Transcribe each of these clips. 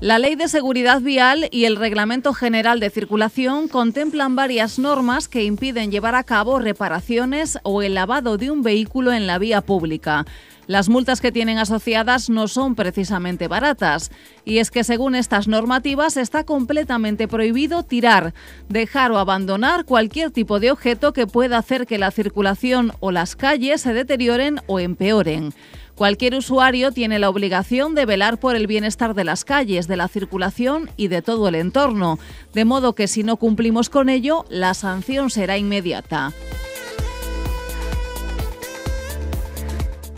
La Ley de Seguridad Vial y el Reglamento General de Circulación contemplan varias normas que impiden llevar a cabo reparaciones o el lavado de un vehículo en la vía pública. Las multas que tienen asociadas no son precisamente baratas. Y es que según estas normativas está completamente prohibido tirar, dejar o abandonar cualquier tipo de objeto que pueda hacer que la circulación o las calles se deterioren o empeoren. Cualquier usuario tiene la obligación de velar por el bienestar de las calles, de la circulación y de todo el entorno, de modo que si no cumplimos con ello, la sanción será inmediata.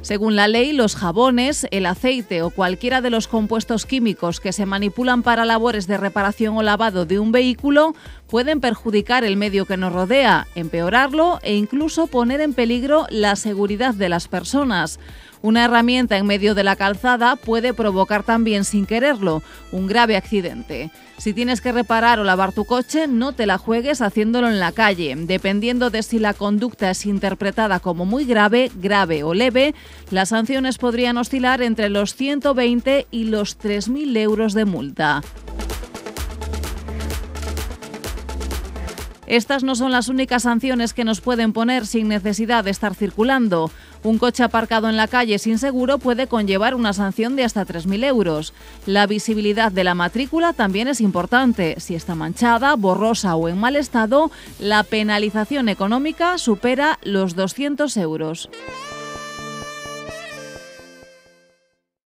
Según la ley, los jabones, el aceite o cualquiera de los compuestos químicos que se manipulan para labores de reparación o lavado de un vehículo pueden perjudicar el medio que nos rodea, empeorarlo e incluso poner en peligro la seguridad de las personas. Una herramienta en medio de la calzada puede provocar también, sin quererlo, un grave accidente. Si tienes que reparar o lavar tu coche, no te la juegues haciéndolo en la calle. Dependiendo de si la conducta es interpretada como muy grave, grave o leve, las sanciones podrían oscilar entre los 120 y los 3.000 euros de multa. Estas no son las únicas sanciones que nos pueden poner sin necesidad de estar circulando. Un coche aparcado en la calle sin seguro puede conllevar una sanción de hasta 3.000 euros. La visibilidad de la matrícula también es importante. Si está manchada, borrosa o en mal estado, la penalización económica supera los 200 euros.